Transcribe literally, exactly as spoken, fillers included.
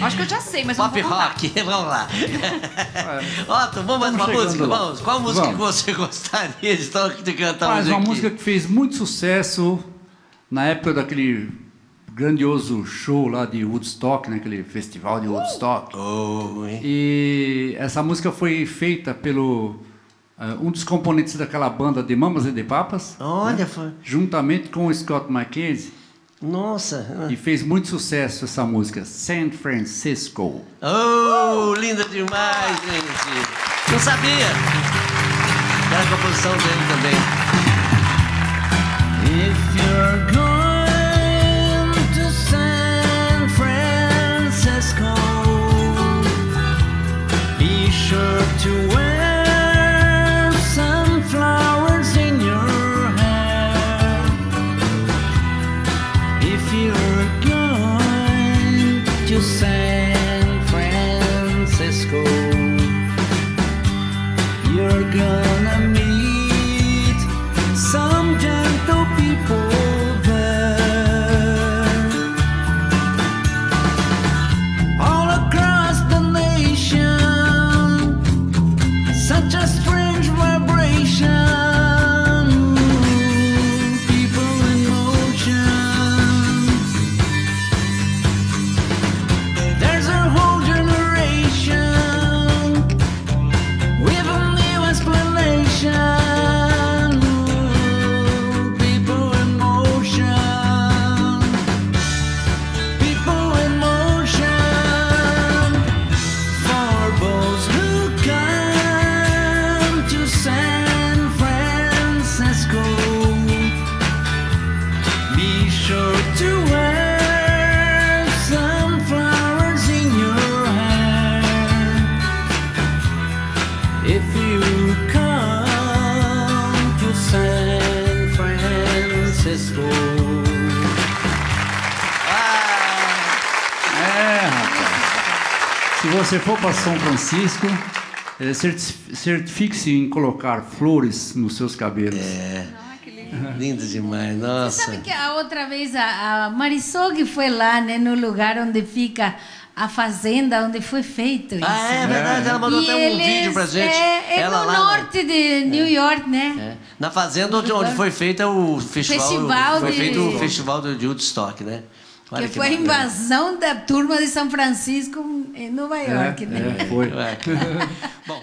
Acho que eu já sei, mas Pop eu não vou rock, vamos lá. Otto, é. Vamos mais uma música? Lá. Vamos. Qual música vamos. que você gostaria de, de cantar mais hoje? Uma aqui? Música que fez muito sucesso na época daquele grandioso show lá de Woodstock, né? Aquele festival de Woodstock. Oh, e essa música foi feita pelo uh, um dos componentes daquela banda de Mamas e de Papas. Olha, né? Foi. Juntamente com o Scott McKenzie. Nossa! E fez muito sucesso essa música, San Francisco. Oh, linda demais, gente! Eu sabia! Era a composição dele também. If you're going be sure to wear some flowers in your hair. If you're going to San Francisco, you're gonna meet some gentle people. Se você for para São Francisco, certifique-se em colocar flores nos seus cabelos. É. Ah, que lindo. Lindo demais, nossa. Você sabe que a outra vez a Marisol que foi lá, né, no lugar onde fica a fazenda, onde foi feito isso. Ah, é verdade, ela mandou e até um eles, vídeo pra gente. É, é ela no lá, norte né? de New é. York, né? É. Na fazenda onde, onde foi feito o festival, festival foi de... feito o festival de Woodstock, né? Que, que foi a invasão da turma de São Francisco em Nova York, é, né? É, foi. Bom.